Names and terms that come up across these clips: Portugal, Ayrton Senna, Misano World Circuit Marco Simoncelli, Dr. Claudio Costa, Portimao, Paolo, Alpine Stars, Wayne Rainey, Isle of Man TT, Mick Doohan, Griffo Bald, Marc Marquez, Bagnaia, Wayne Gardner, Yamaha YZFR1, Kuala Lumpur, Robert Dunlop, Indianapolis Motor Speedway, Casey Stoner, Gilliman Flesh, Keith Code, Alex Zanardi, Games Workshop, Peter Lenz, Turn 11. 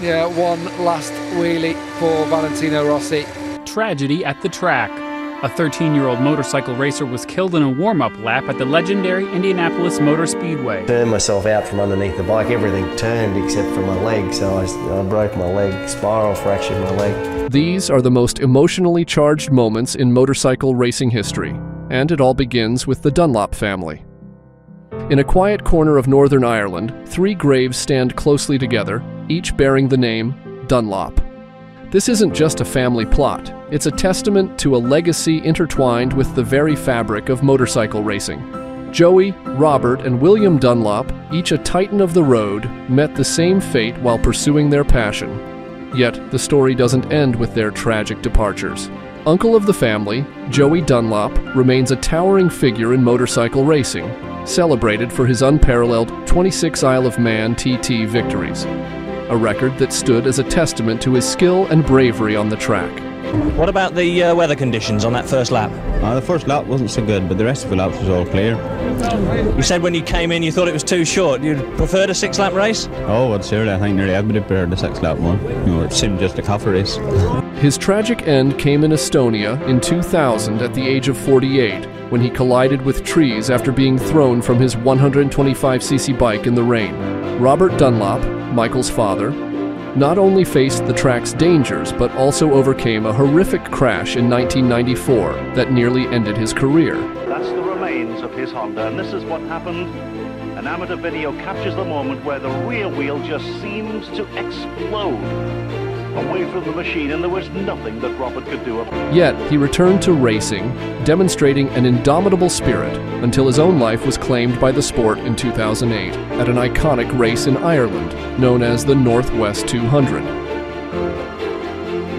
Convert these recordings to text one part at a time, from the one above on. Yeah, one last wheelie for Valentino Rossi. Tragedy at the track. A 13-year-old motorcycle racer was killed in a warm-up lap at the legendary Indianapolis Motor Speedway. Turned myself out from underneath the bike, everything turned except for my leg, so I broke my leg, spiral fractured my leg. These are the most emotionally charged moments in motorcycle racing history, and it all begins with the Dunlop family. In a quiet corner of Northern Ireland, three graves stand closely together, each bearing the name Dunlop. This isn't just a family plot, it's a testament to a legacy intertwined with the very fabric of motorcycle racing. Joey, Robert, and William Dunlop, each a titan of the road, met the same fate while pursuing their passion. Yet, the story doesn't end with their tragic departures. Uncle of the family, Joey Dunlop, remains a towering figure in motorcycle racing, celebrated for his unparalleled 26 Isle of Man TT victories. A record that stood as a testament to his skill and bravery on the track. What about the weather conditions on that first lap? The first lap wasn't so good, but the rest of the laps was all clear. You said when you came in you thought it was too short. You'd preferred a six-lap race? Oh, I'd certainly, I think nearly everybody preferred a six-lap one. You know, it seemed just a half a race. His tragic end came in Estonia in 2000 at the age of 48, when he collided with trees after being thrown from his 125cc bike in the rain. Robert Dunlop, Michael's father, not only faced the track's dangers but also overcame a horrific crash in 1994 that nearly ended his career. That's the remains of his Honda, and this is what happened. An amateur video captures the moment where the rear wheel just seems to explode away from the machine, and there was nothing that Robert could do about it. Yet he returned to racing, demonstrating an indomitable spirit until his own life was claimed by the sport in 2008 at an iconic race in Ireland known as the Northwest 200.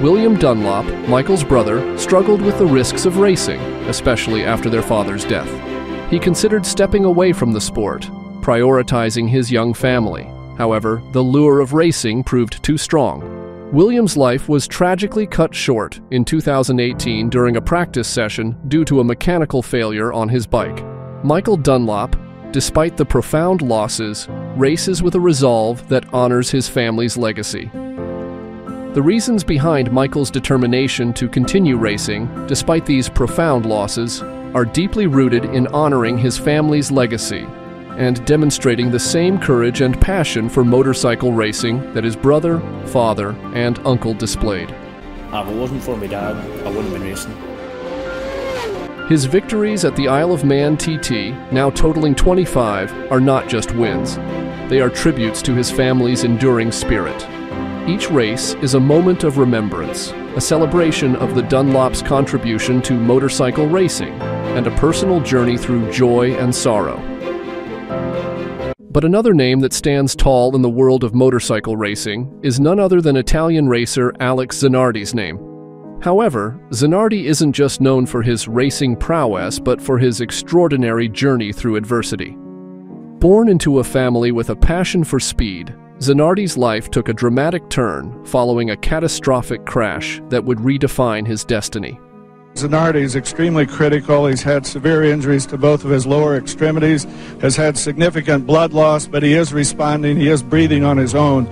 William Dunlop, Michael's brother, struggled with the risks of racing, especially after their father's death. He considered stepping away from the sport, prioritizing his young family. However, the lure of racing proved too strong. William's life was tragically cut short in 2018 during a practice session due to a mechanical failure on his bike. Michael Dunlop, despite the profound losses, races with a resolve that honors his family's legacy. The reasons behind Michael's determination to continue racing, despite these profound losses, are deeply rooted in honoring his family's legacy and demonstrating the same courage and passion for motorcycle racing that his brother, father, and uncle displayed. If it wasn't for my dad, I wouldn't have been racing. His victories at the Isle of Man TT, now totaling 25, are not just wins. They are tributes to his family's enduring spirit. Each race is a moment of remembrance, a celebration of the Dunlop's contribution to motorcycle racing, and a personal journey through joy and sorrow. But another name that stands tall in the world of motorcycle racing is none other than Italian racer Alex Zanardi's name. However, Zanardi isn't just known for his racing prowess, but for his extraordinary journey through adversity. Born into a family with a passion for speed, Zanardi's life took a dramatic turn following a catastrophic crash that would redefine his destiny. Zanardi is extremely critical. He's had severe injuries to both of his lower extremities, has had significant blood loss, but he is responding, he is breathing on his own.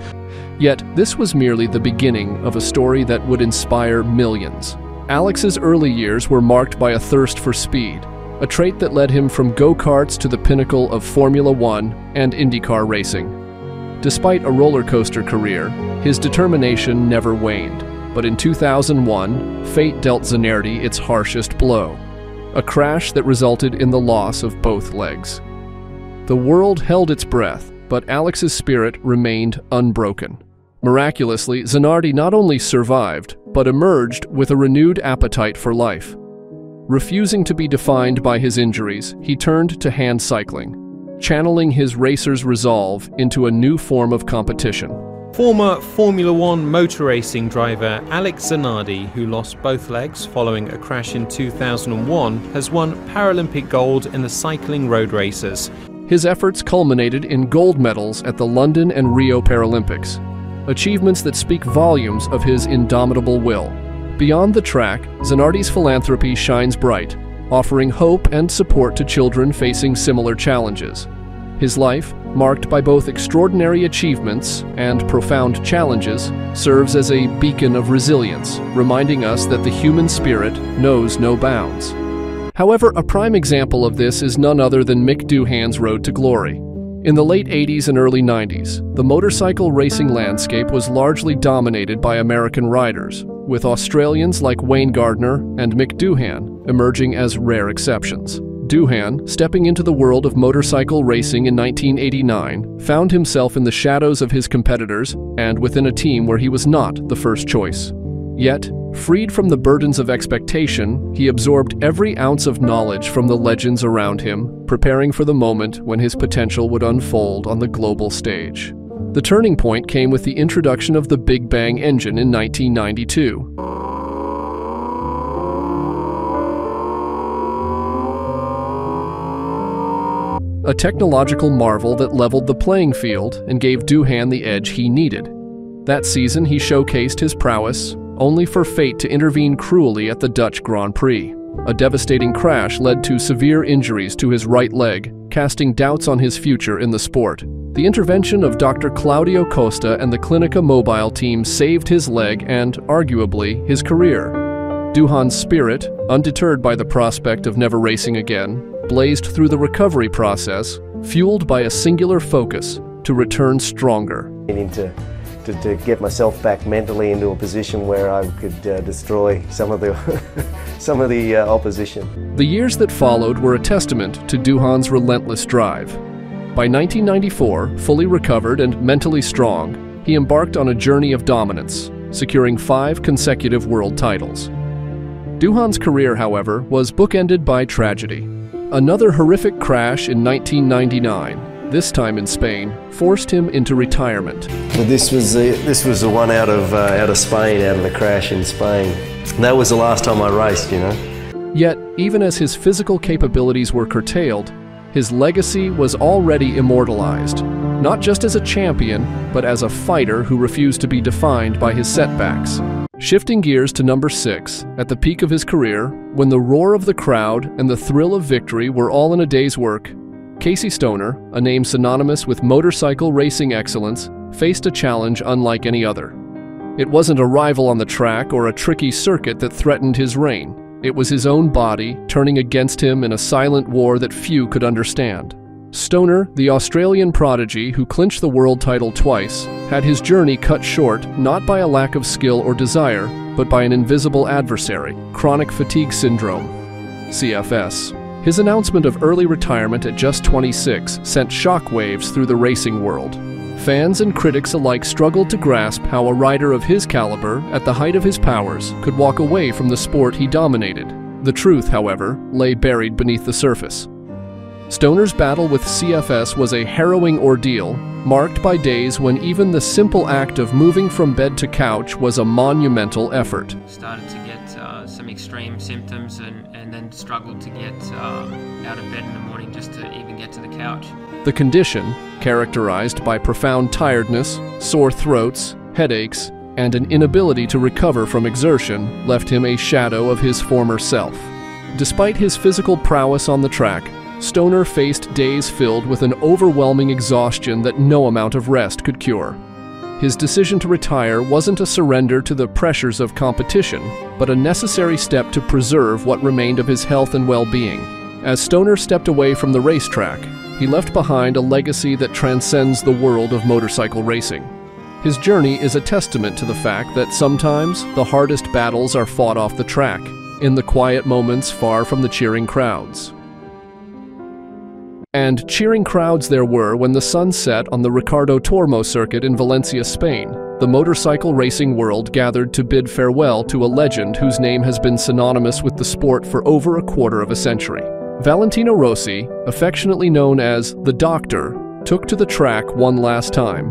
Yet, this was merely the beginning of a story that would inspire millions. Alex's early years were marked by a thirst for speed, a trait that led him from go-karts to the pinnacle of Formula One and IndyCar racing. Despite a roller coaster career, his determination never waned. But in 2001, fate dealt Zanardi its harshest blow, a crash that resulted in the loss of both legs. The world held its breath, but Alex's spirit remained unbroken. Miraculously, Zanardi not only survived, but emerged with a renewed appetite for life. Refusing to be defined by his injuries, he turned to hand cycling, channeling his racer's resolve into a new form of competition. Former Formula One motor racing driver Alex Zanardi, who lost both legs following a crash in 2001, has won Paralympic gold in the cycling road races. His efforts culminated in gold medals at the London and Rio Paralympics, achievements that speak volumes of his indomitable will. Beyond the track, Zanardi's philanthropy shines bright, offering hope and support to children facing similar challenges. His life, marked by both extraordinary achievements and profound challenges, serves as a beacon of resilience, reminding us that the human spirit knows no bounds. However, a prime example of this is none other than Mick Doohan's road to glory. In the late 80s and early 90s, the motorcycle racing landscape was largely dominated by American riders, with Australians like Wayne Gardner and Mick Doohan emerging as rare exceptions. Doohan, stepping into the world of motorcycle racing in 1989, found himself in the shadows of his competitors and within a team where he was not the first choice. Yet, freed from the burdens of expectation, he absorbed every ounce of knowledge from the legends around him, preparing for the moment when his potential would unfold on the global stage. The turning point came with the introduction of the Big Bang engine in 1992. A technological marvel that leveled the playing field and gave Doohan the edge he needed. That season, he showcased his prowess, only for fate to intervene cruelly at the Dutch Grand Prix. A devastating crash led to severe injuries to his right leg, casting doubts on his future in the sport. The intervention of Dr. Claudio Costa and the Clinica Mobile team saved his leg and, arguably, his career. Doohan's spirit, undeterred by the prospect of never racing again, blazed through the recovery process, fueled by a singular focus to return stronger. I need to get myself back mentally into a position where I could destroy some of the opposition. The years that followed were a testament to Doohan's relentless drive. By 1994, fully recovered and mentally strong, he embarked on a journey of dominance, securing 5 consecutive world titles. Doohan's career, however, was bookended by tragedy. Another horrific crash in 1999, this time in Spain, forced him into retirement. Well, this was the one out of Spain, out of the crash in Spain. That was the last time I raced, you know. Yet, even as his physical capabilities were curtailed, his legacy was already immortalized, not just as a champion, but as a fighter who refused to be defined by his setbacks. Shifting gears to number 6, at the peak of his career, when the roar of the crowd and the thrill of victory were all in a day's work, Casey Stoner, a name synonymous with motorcycle racing excellence, faced a challenge unlike any other. It wasn't a rival on the track or a tricky circuit that threatened his reign. It was his own body turning against him in a silent war that few could understand. Stoner, the Australian prodigy who clinched the world title twice, had his journey cut short not by a lack of skill or desire, but by an invisible adversary, chronic fatigue syndrome, CFS. His announcement of early retirement at just 26 sent shockwaves through the racing world. Fans and critics alike struggled to grasp how a rider of his caliber, at the height of his powers, could walk away from the sport he dominated. The truth, however, lay buried beneath the surface. Stoner's battle with CFS was a harrowing ordeal, marked by days when even the simple act of moving from bed to couch was a monumental effort. Started to get some extreme symptoms and then struggled to get out of bed in the morning just to even get to the couch. The condition, characterized by profound tiredness, sore throats, headaches, and an inability to recover from exertion, left him a shadow of his former self. Despite his physical prowess on the track, Stoner faced days filled with an overwhelming exhaustion that no amount of rest could cure. His decision to retire wasn't a surrender to the pressures of competition, but a necessary step to preserve what remained of his health and well-being. As Stoner stepped away from the racetrack, he left behind a legacy that transcends the world of motorcycle racing. His journey is a testament to the fact that sometimes the hardest battles are fought off the track, in the quiet moments far from the cheering crowds. And cheering crowds there were when the sun set on the Ricardo Tormo circuit in Valencia, Spain. The motorcycle racing world gathered to bid farewell to a legend whose name has been synonymous with the sport for over a quarter of a century. Valentino Rossi, affectionately known as the Doctor, took to the track one last time,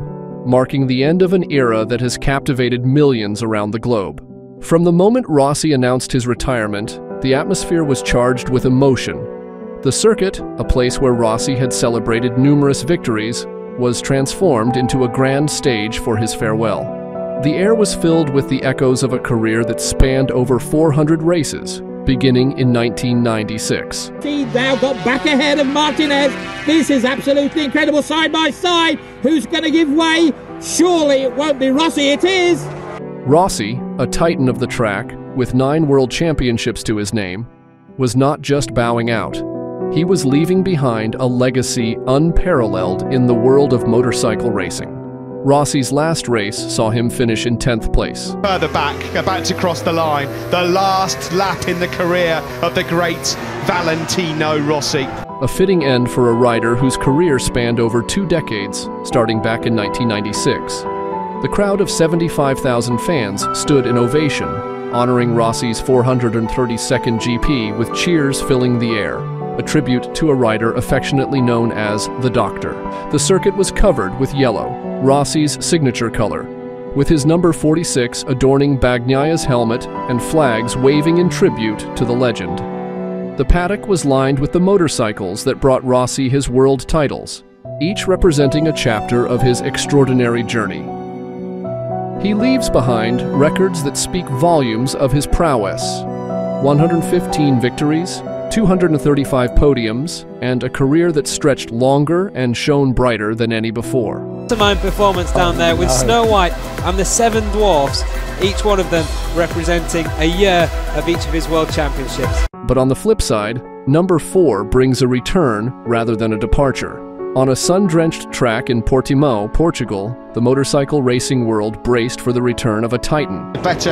marking the end of an era that has captivated millions around the globe. From the moment Rossi announced his retirement, the atmosphere was charged with emotion. The circuit, a place where Rossi had celebrated numerous victories, was transformed into a grand stage for his farewell. The air was filled with the echoes of a career that spanned over 400 races, beginning in 1996. He's now got back ahead of Martinez. This is absolutely incredible side by side. Who's going to give way? Surely it won't be Rossi, it is. Rossi, a titan of the track, with 9 world championships to his name, was not just bowing out. He was leaving behind a legacy unparalleled in the world of motorcycle racing. Rossi's last race saw him finish in 10th place. Further back, about to cross the line, the last lap in the career of the great Valentino Rossi. A fitting end for a rider whose career spanned over 2 decades, starting back in 1996. The crowd of 75,000 fans stood in ovation, honoring Rossi's 432nd GP with cheers filling the air, a tribute to a rider affectionately known as the Doctor. The circuit was covered with yellow, Rossi's signature color, with his number 46 adorning Bagnaia helmet and flags waving in tribute to the legend. The paddock was lined with the motorcycles that brought Rossi his world titles, each representing a chapter of his extraordinary journey. He leaves behind records that speak volumes of his prowess: 115 victories, 235 podiums, and a career that stretched longer and shone brighter than any before. Mind performance down there with Snow White and the 7 Dwarfs, each one of them representing a year of each of his world championships. But on the flip side, number 4 brings a return rather than a departure. On a sun-drenched track in Portimao, Portugal, the motorcycle racing world braced for the return of a titan. The better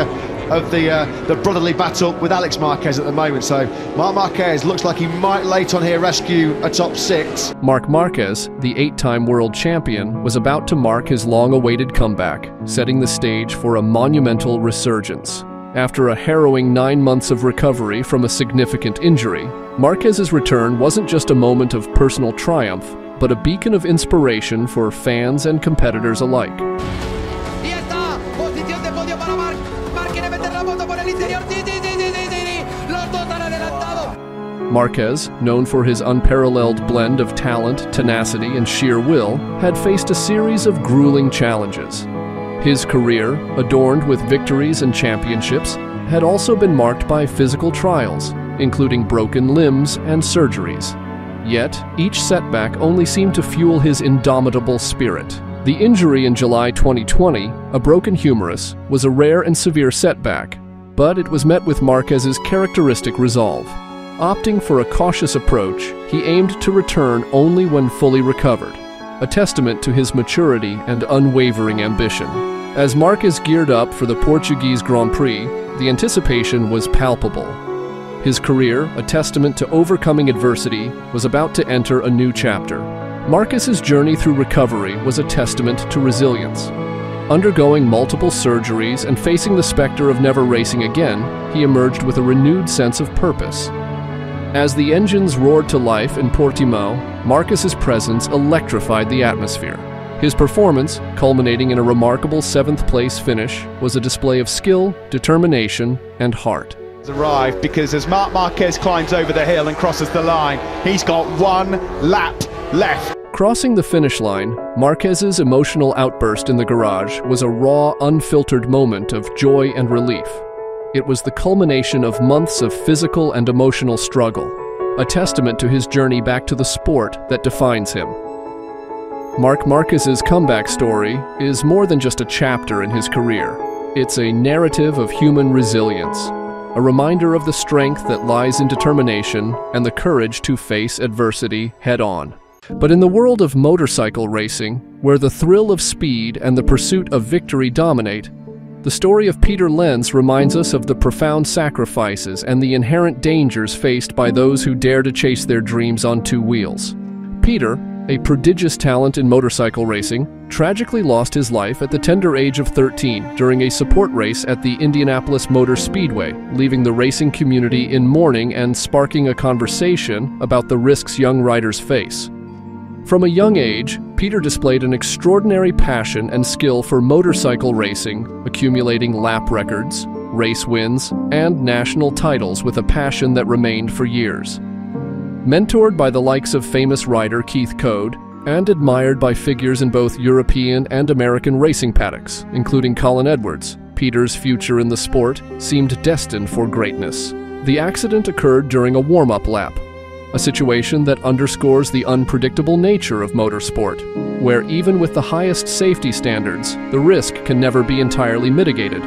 of the brotherly battle with Alex Marquez at the moment, so Marc Marquez looks like he might late on here rescue a top 6. Marc Marquez, the 8-time world champion, was about to mark his long-awaited comeback, setting the stage for a monumental resurgence. After a harrowing 9 months of recovery from a significant injury, Marquez's return wasn't just a moment of personal triumph, but a beacon of inspiration for fans and competitors alike. Marquez, known for his unparalleled blend of talent, tenacity, and sheer will, had faced a series of grueling challenges. His career, adorned with victories and championships, had also been marked by physical trials, including broken limbs and surgeries. Yet, each setback only seemed to fuel his indomitable spirit. The injury in July 2020, a broken humerus, was a rare and severe setback, but it was met with Marquez's characteristic resolve. Opting for a cautious approach, he aimed to return only when fully recovered, a testament to his maturity and unwavering ambition. As Marquez geared up for the Portuguese Grand Prix, the anticipation was palpable. His career, a testament to overcoming adversity, was about to enter a new chapter. Marquez's journey through recovery was a testament to resilience. Undergoing multiple surgeries and facing the specter of never racing again, he emerged with a renewed sense of purpose. As the engines roared to life in Portimao, Marquez's presence electrified the atmosphere. His performance, culminating in a remarkable 7th-place finish, was a display of skill, determination, and heart. Arrived, because as Marc Marquez climbs over the hill and crosses the line, he's got 1 lap left. Crossing the finish line, Marquez's emotional outburst in the garage was a raw, unfiltered moment of joy and relief. It was the culmination of months of physical and emotional struggle, a testament to his journey back to the sport that defines him. Marc Marquez's comeback story is more than just a chapter in his career. It's a narrative of human resilience, a reminder of the strength that lies in determination and the courage to face adversity head-on. But in the world of motorcycle racing, where the thrill of speed and the pursuit of victory dominate, the story of Peter Lenz reminds us of the profound sacrifices and the inherent dangers faced by those who dare to chase their dreams on 2 wheels. Peter, a prodigious talent in motorcycle racing, tragically lost his life at the tender age of 13 during a support race at the Indianapolis Motor Speedway, leaving the racing community in mourning and sparking a conversation about the risks young riders face. From a young age, Peter displayed an extraordinary passion and skill for motorcycle racing, accumulating lap records, race wins, and national titles with a passion that remained for years. Mentored by the likes of famous rider Keith Code, and admired by figures in both European and American racing paddocks, including Colin Edwards, Peter's future in the sport seemed destined for greatness. The accident occurred during a warm-up lap, a situation that underscores the unpredictable nature of motorsport, where even with the highest safety standards, the risk can never be entirely mitigated.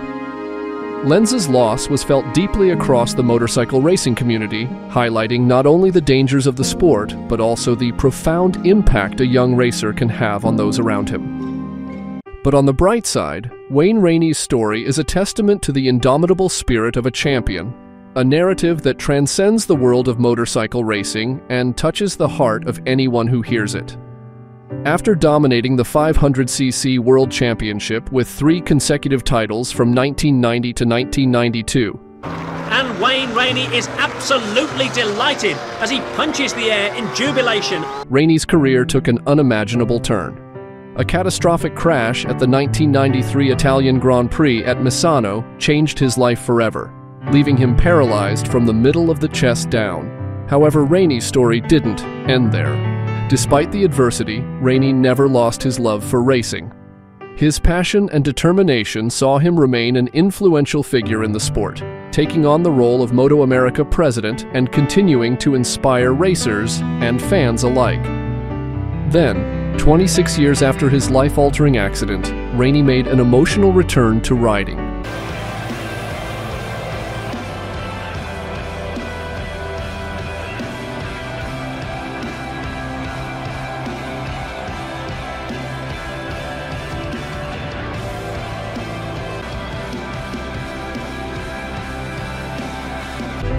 Lenz's loss was felt deeply across the motorcycle racing community, highlighting not only the dangers of the sport, but also the profound impact a young racer can have on those around him. But on the bright side, Wayne Rainey's story is a testament to the indomitable spirit of a champion, a narrative that transcends the world of motorcycle racing and touches the heart of anyone who hears it. After dominating the 500cc World Championship with 3 consecutive titles from 1990 to 1992. And Wayne Rainey is absolutely delighted as he punches the air in jubilation. Rainey's career took an unimaginable turn. A catastrophic crash at the 1993 Italian Grand Prix at Misano changed his life forever, leaving him paralyzed from the middle of the chest down. However, Rainey's story didn't end there. Despite the adversity, Rainey never lost his love for racing. His passion and determination saw him remain an influential figure in the sport, taking on the role of Moto America president and continuing to inspire racers and fans alike. Then, 26 years after his life-altering accident, Rainey made an emotional return to riding.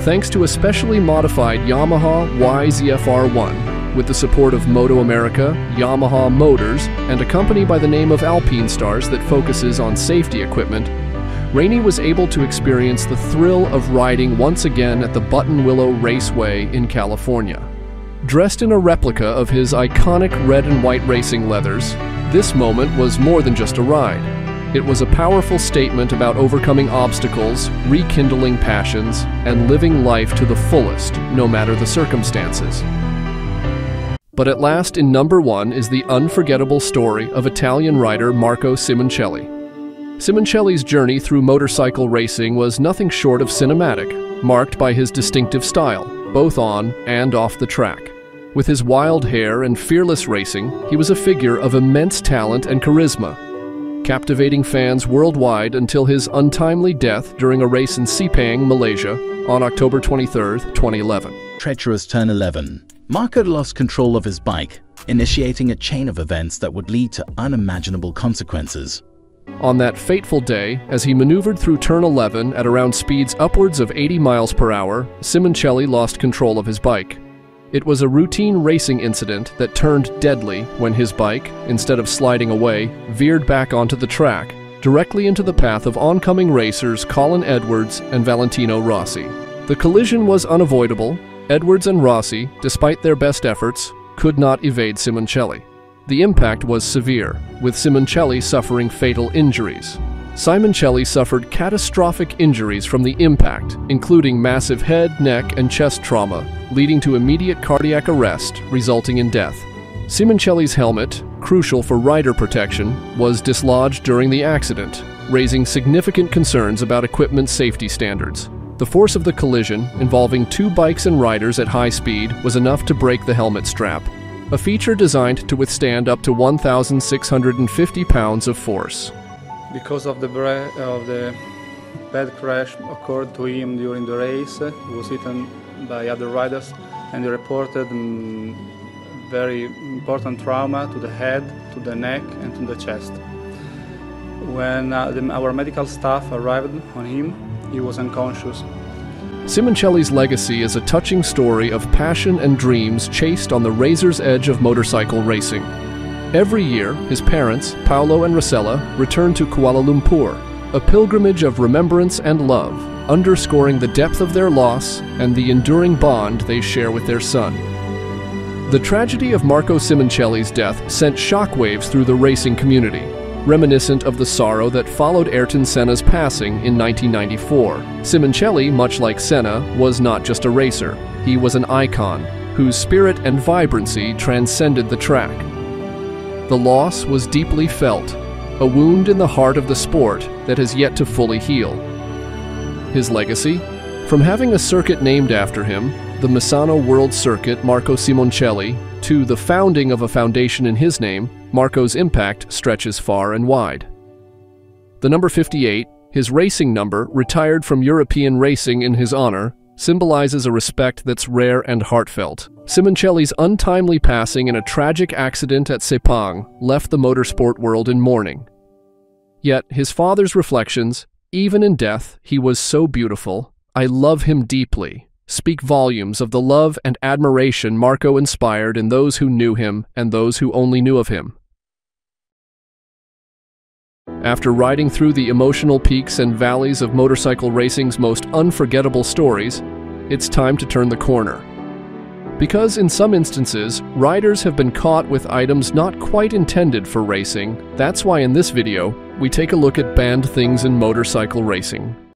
Thanks to a specially modified Yamaha YZFR1, with the support of Moto America, Yamaha Motors, and a company by the name of Alpine Stars that focuses on safety equipment, Rainey was able to experience the thrill of riding once again at the Buttonwillow Raceway in California. Dressed in a replica of his iconic red and white racing leathers, this moment was more than just a ride. It was a powerful statement about overcoming obstacles, rekindling passions, and living life to the fullest, no matter the circumstances. But at last, in number 1 is the unforgettable story of Italian rider Marco Simoncelli. Simoncelli's journey through motorcycle racing was nothing short of cinematic, marked by his distinctive style, both on and off the track. With his wild hair and fearless racing, he was a figure of immense talent and charisma, captivating fans worldwide until his untimely death during a race in Sepang, Malaysia, on October 23, 2011. Treacherous Turn 11. Marco lost control of his bike, initiating a chain of events that would lead to unimaginable consequences. On that fateful day, as he maneuvered through Turn 11 at around speeds upwards of 80 miles per hour, Simoncelli lost control of his bike. It was a routine racing incident that turned deadly when his bike, instead of sliding away, veered back onto the track, directly into the path of oncoming racers Colin Edwards and Valentino Rossi. The collision was unavoidable. Edwards and Rossi, despite their best efforts, could not evade Simoncelli. The impact was severe, with Simoncelli suffering fatal injuries. Simoncelli suffered catastrophic injuries from the impact, including massive head, neck, and chest trauma, leading to immediate cardiac arrest, resulting in death. Simoncelli's helmet, crucial for rider protection, was dislodged during the accident, raising significant concerns about equipment safety standards. The force of the collision, involving 2 bikes and riders at high speed, was enough to break the helmet strap, a feature designed to withstand up to 1,650 pounds of force. Because of the bad crash occurred to him during the race, he was hit by other riders and he reported very important trauma to the head, to the neck and to the chest. When our medical staff arrived on him, he was unconscious. Simoncelli's legacy is a touching story of passion and dreams chased on the razor's edge of motorcycle racing. Every year, his parents, Paolo and Rossella, return to Kuala Lumpur, a pilgrimage of remembrance and love, underscoring the depth of their loss and the enduring bond they share with their son. The tragedy of Marco Simoncelli's death sent shockwaves through the racing community, reminiscent of the sorrow that followed Ayrton Senna's passing in 1994. Simoncelli, much like Senna, was not just a racer. He was an icon, whose spirit and vibrancy transcended the track. The loss was deeply felt, a wound in the heart of the sport that has yet to fully heal. His legacy, From having a circuit named after him, the Misano World Circuit Marco Simoncelli, to the founding of a foundation in his name, Marco's impact stretches far and wide. The number 58, his racing number, retired from European racing in his honor, symbolizes a respect that's rare and heartfelt. Simoncelli's untimely passing in a tragic accident at Sepang left the motorsport world in mourning. Yet, his father's reflections, even in death, he was so beautiful, I love him deeply, speak volumes of the love and admiration Marco inspired in those who knew him and those who only knew of him. After riding through the emotional peaks and valleys of motorcycle racing's most unforgettable stories, it's time to turn the corner. Because in some instances, riders have been caught with items not quite intended for racing, that's why in this video, we take a look at banned things in motorcycle racing.